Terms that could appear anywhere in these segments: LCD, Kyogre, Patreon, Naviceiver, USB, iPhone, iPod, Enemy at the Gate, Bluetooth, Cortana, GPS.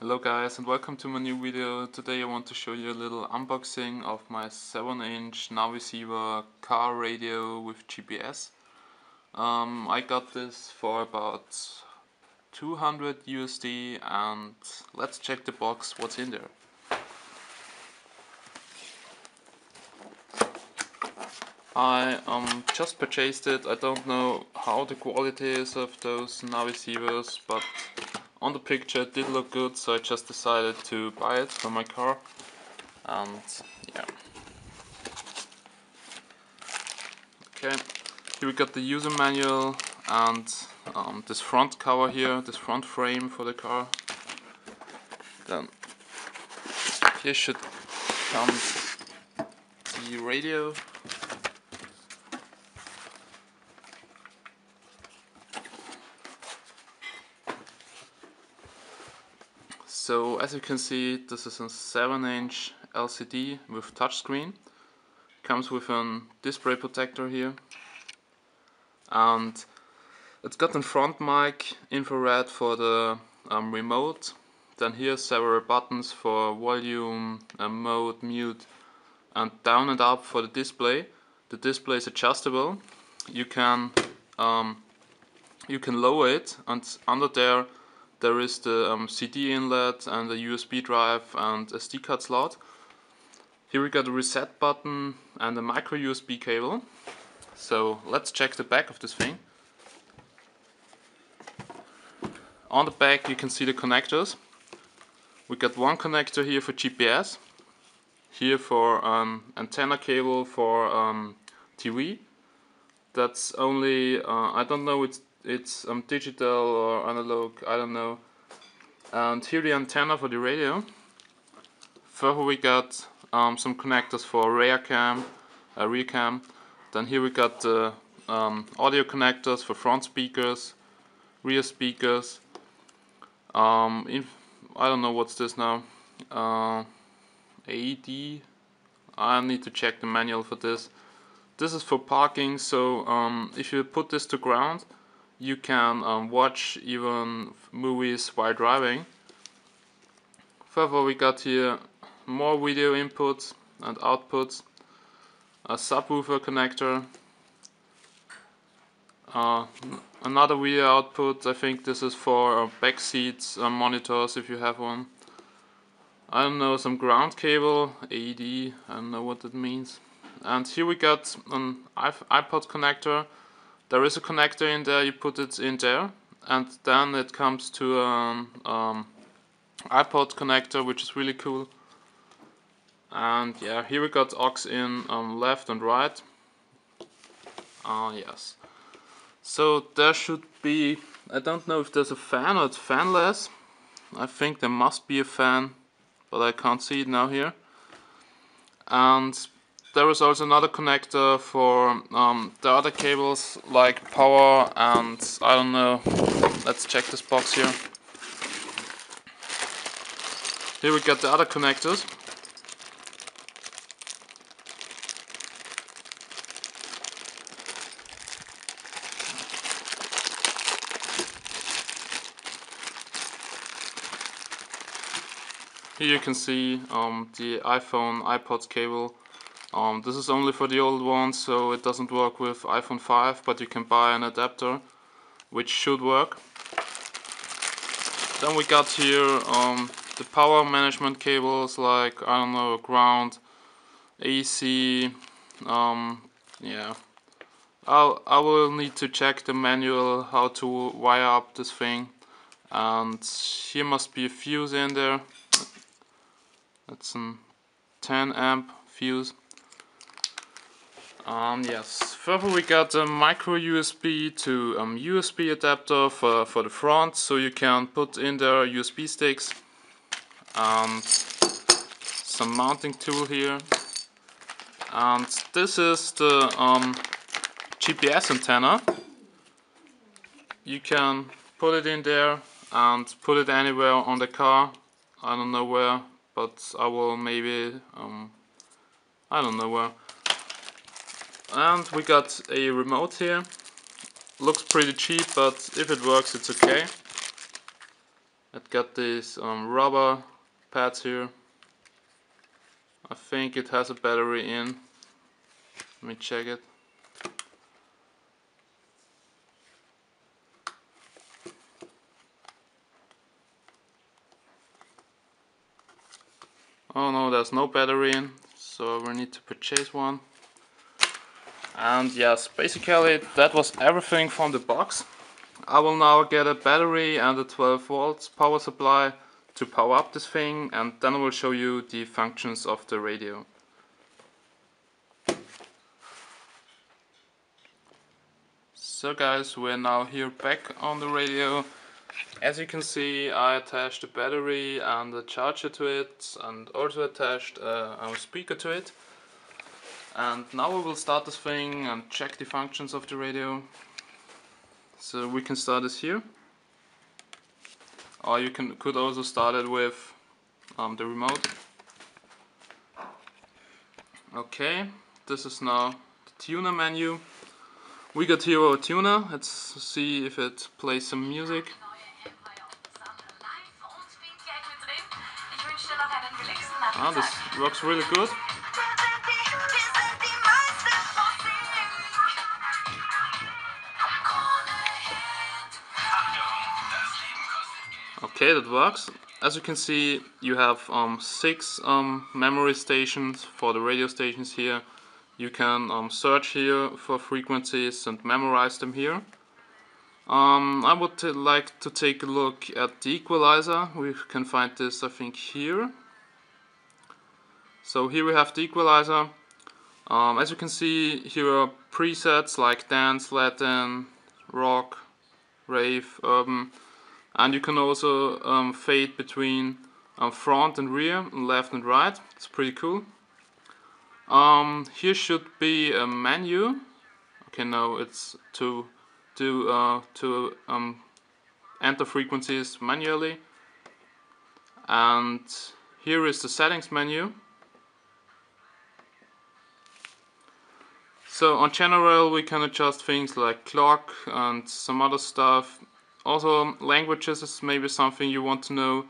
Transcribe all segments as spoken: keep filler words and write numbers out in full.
Hello guys and welcome to my new video. Today I want to show you a little unboxing of my seven inch Naviceiver car radio with G P S. Um, I got this for about two hundred U S D and let's check the box, what's in there. I um, just purchased it. I don't know how the quality is of those Naviceivers, but on the picture it did look good, so I just decided to buy it for my car. And yeah. Okay, here we got the user manual and um, this front cover here, this front frame for the car. Then here should come the radio. So as you can see, this is a seven inch L C D with touchscreen. Comes with a display protector here, and it's got a front mic, infrared for the um, remote. Then here several buttons for volume, uh, mode, mute, and down and up for the display. The display is adjustable. You can um, you can lower it, and under there. There is the um, C D inlet and the U S B drive and S D card slot. Here we got a reset button and a micro U S B cable. So let's check the back of this thing. On the back you can see the connectors. We got one connector here for G P S, here for um, antenna cable for um, T V. That's only, uh, I don't know, it's It's um, digital or analog, I don't know. And here the antenna for the radio. Further we got um, some connectors for rear cam, uh, rear cam. Then here we got the uh, um, audio connectors for front speakers, rear speakers. Um, in, I don't know what's this now. Uh, A E D. I need to check the manual for this. This is for parking. So um, if you put this to ground, you can um, watch even movies while driving. Further we got here more video inputs and outputs, a subwoofer connector, uh, another video output. I think this is for uh, back seats uh, monitors if you have one. I don't know, some ground cable, A E D, I don't know what that means. And here we got an iPod connector. There is a connector in there, you put it in there, and then it comes to an um, um, iPod connector, which is really cool. And yeah, here we got aux in um, left and right. Ah, uh, yes. So there should be, I don't know if there's a fan or it's fanless. I think there must be a fan, but I can't see it now here. And there is also another connector for um, the other cables, like power and I don't know. Let's check this box here. Here we got the other connectors. Here you can see um, the iPhone, iPod cable. Um, this is only for the old one, so it doesn't work with iPhone five, but you can buy an adapter, which should work. Then we got here um, the power management cables, like, I don't know, ground, A C, um, yeah. I'll, I will need to check the manual how to wire up this thing. And here must be a fuse in there. That's a ten amp fuse. Um, yes, further we got a micro U S B to um, U S B adapter for, for the front, so you can put in there U S B sticks. And some mounting tool here. And this is the um, G P S antenna. You can put it in there and put it anywhere on the car. I don't know where, but I will maybe, um, I don't know where. And we got a remote here. Looks pretty cheap, but if it works, it's okay. It got these um, rubber pads here. I think it has a battery in. Let me check it. Oh no, there's no battery in, so we need to purchase one. And yes, basically that was everything from the box. I will now get a battery and a twelve volts power supply to power up this thing, and then I will show you the functions of the radio. So guys, we're now here back on the radio. As you can see, I attached a battery and a charger to it, and also attached a, a speaker to it. And now we will start this thing and check the functions of the radio. So we can start this here, or you can could also start it with um, the remote. Okay, this is now the tuner menu. We got here our tuner. Let's see if it plays some music. Ah, this works really good. Okay, that works. As you can see, you have um, six um, memory stations for the radio stations here. You can um, search here for frequencies and memorize them here. Um, I would like to take a look at the equalizer. We can find this, I think, here. So here we have the equalizer. Um, as you can see, here are presets like dance, Latin, rock, rave, urban. And you can also um, fade between um, front and rear, and left and right. It's pretty cool. Um, here should be a menu. Okay, no, it's to to uh, to um, enter frequencies manually. And here is the settings menu. So on general, we can adjust things like clock and some other stuff. Also, languages is maybe something you want to know.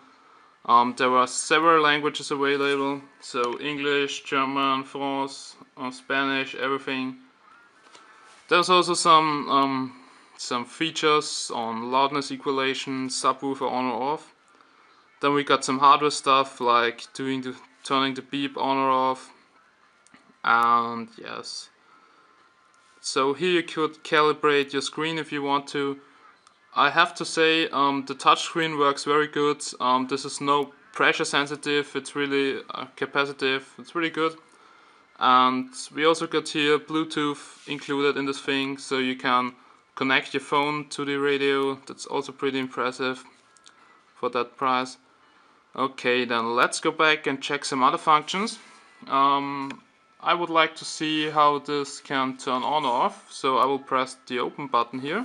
Um, there are several languages available, so English, German, French, uh, Spanish, everything. There's also some um, some features on loudness equalization, subwoofer on or off. Then we got some hardware stuff like doing the turning the beep on or off, and yes. So here you could calibrate your screen if you want to. I have to say um, the touchscreen works very good. Um, this is no pressure sensitive, it's really uh, capacitive, it's really good. And we also got here Bluetooth included in this thing, so you can connect your phone to the radio. That's also pretty impressive for that price. Okay, then let's go back and check some other functions. Um, I would like to see how this can turn on or off, so I will press the open button here.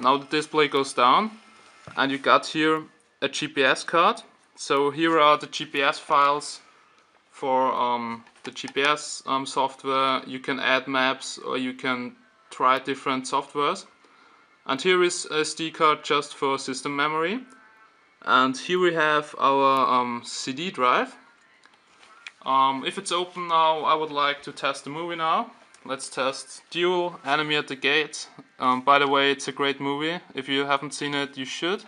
Now the display goes down, and you got here a G P S card. So here are the G P S files for um, the G P S um, software. You can add maps, or you can try different softwares. And here is a S D card just for system memory. And here we have our um, C D drive. Um, if it's open now, I would like to test the movie now. Let's test Duel, Enemy at the Gate. Um, by the way, it's a great movie. If you haven't seen it, you should.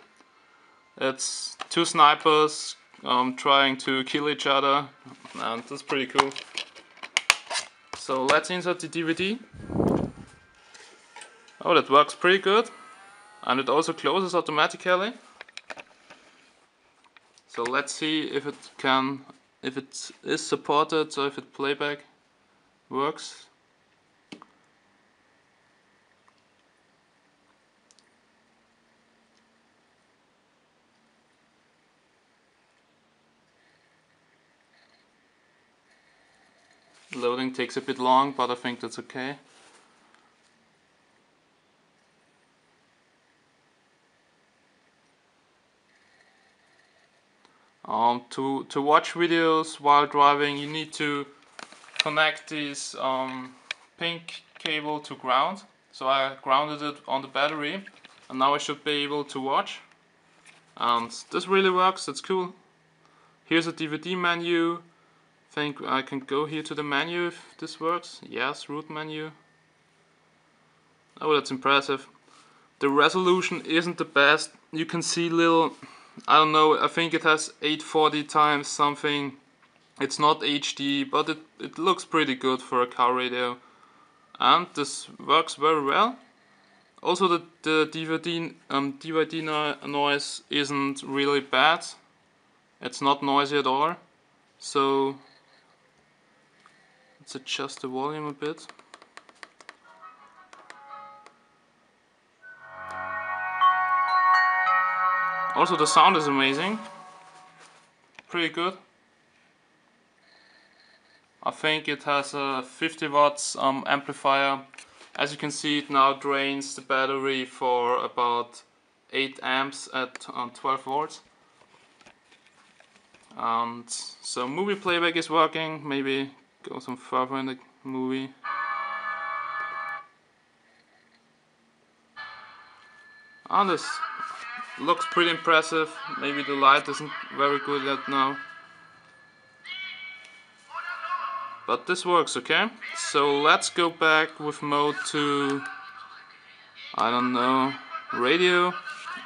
It's two snipers um, trying to kill each other, and that's pretty cool. So let's insert the D V D. Oh, that works pretty good. And it also closes automatically. So let's see if it can, if it is supported, so if it playback works. Loading takes a bit long, but I think that's okay. Um, to, to watch videos while driving, you need to connect this um, pink cable to ground. So I grounded it on the battery, and now I should be able to watch. And this really works, that's cool. Here's a D V D menu. I think I can go here to the menu if this works. Yes, root menu. Oh, that's impressive. The resolution isn't the best. You can see little, I don't know, I think it has eight forty times something. It's not H D, but it, it looks pretty good for a car radio. And this works very well. Also the, the D V D, um, D V D no noise isn't really bad. It's not noisy at all. So let's adjust the volume a bit. Also the sound is amazing. Pretty good. I think it has a fifty watts um, amplifier. As you can see, it now drains the battery for about eight amps at um, twelve volts. And so movie playback is working. Maybe go some further in the movie. And this looks pretty impressive. Maybe the light isn't very good yet now. But this works, okay? So let's go back with mode to, I don't know, radio,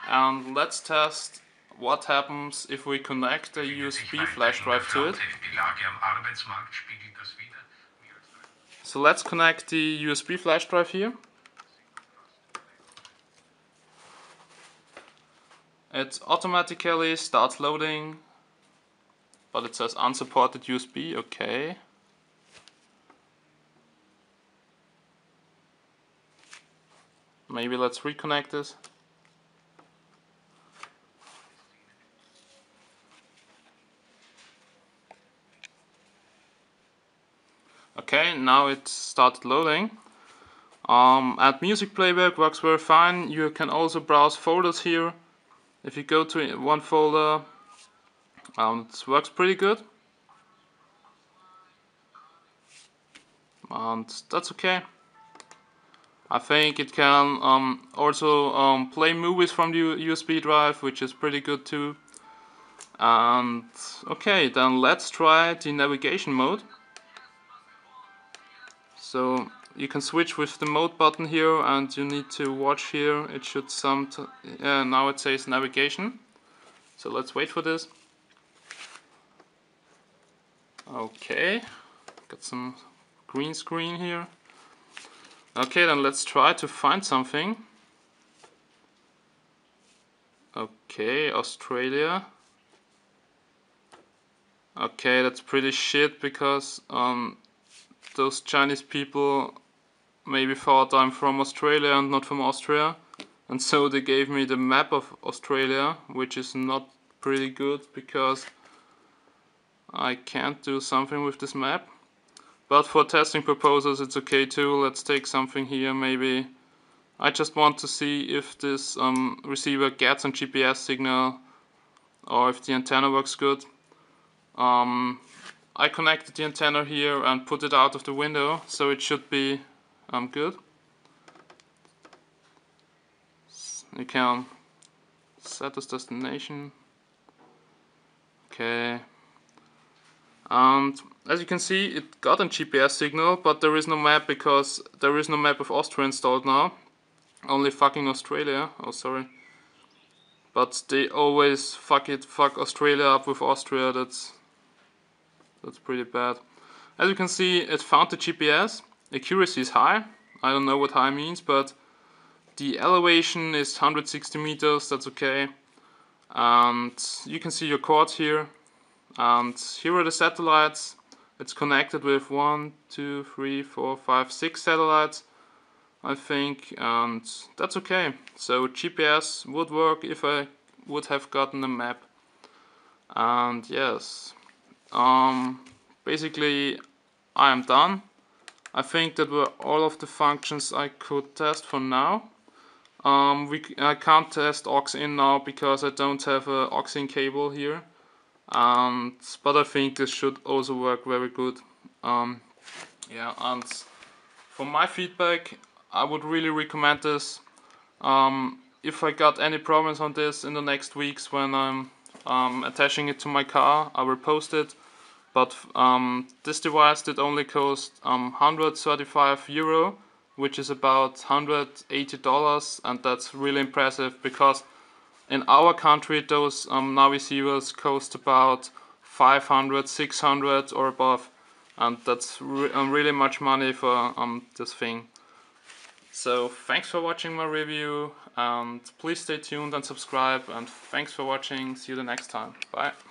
and let's test what happens if we connect a U S B flash drive to it. So let's connect the U S B flash drive here. It automatically starts loading, but it says unsupported U S B, okay. Maybe let's reconnect this. Okay, now it started loading. Um, add music playback works very fine. You can also browse folders here. If you go to one folder, um, it works pretty good. And that's okay. I think it can um, also um, play movies from the U S B drive, which is pretty good too. And okay, then let's try the navigation mode. So you can switch with the mode button here, and you need to watch here. It should some t uh, now it says navigation. So let's wait for this. Okay, got some green screen here. Okay, then let's try to find something. Okay, Australia. Okay, that's pretty shit, because um, those Chinese people maybe thought I'm from Australia and not from Austria, and so they gave me the map of Australia, which is not pretty good because I can't do something with this map. But for testing purposes it's okay too. Let's take something here maybe. I just want to see if this um, receiver gets a G P S signal or if the antenna works good. Um, I connected the antenna here and put it out of the window, so it should be um, good. You can set this destination. Okay. And as you can see, it got a G P S signal, but there is no map because there is no map of Austria installed now. Only fucking Australia. Oh, sorry. But they always fuck it, fuck Australia up with Austria. That's that's pretty bad. As you can see, it found the G P S. Accuracy is high. I don't know what high means, but the elevation is one hundred sixty meters. That's okay. And you can see your chords here. And here are the satellites. It's connected with one, two, three, four, five, six satellites, I think, and that's okay. So G P S would work if I would have gotten a map. And yes, um, basically I am done. I think that were all of the functions I could test for now. Um, we, I can't test aux in now because I don't have an aux in cable here. And but I think this should also work very good. Um, yeah, and for my feedback, I would really recommend this. Um, if I got any progress on this in the next weeks when I'm um, attaching it to my car, I will post it. But um, this device did only cost um, one hundred thirty-five euro, which is about one hundred eighty dollars, and that's really impressive because in our country those um, Naviceivers cost about five hundred, six hundred or above, and that's re um, really much money for um, this thing. So thanks for watching my review, and please stay tuned and subscribe, and thanks for watching, see you the next time, bye.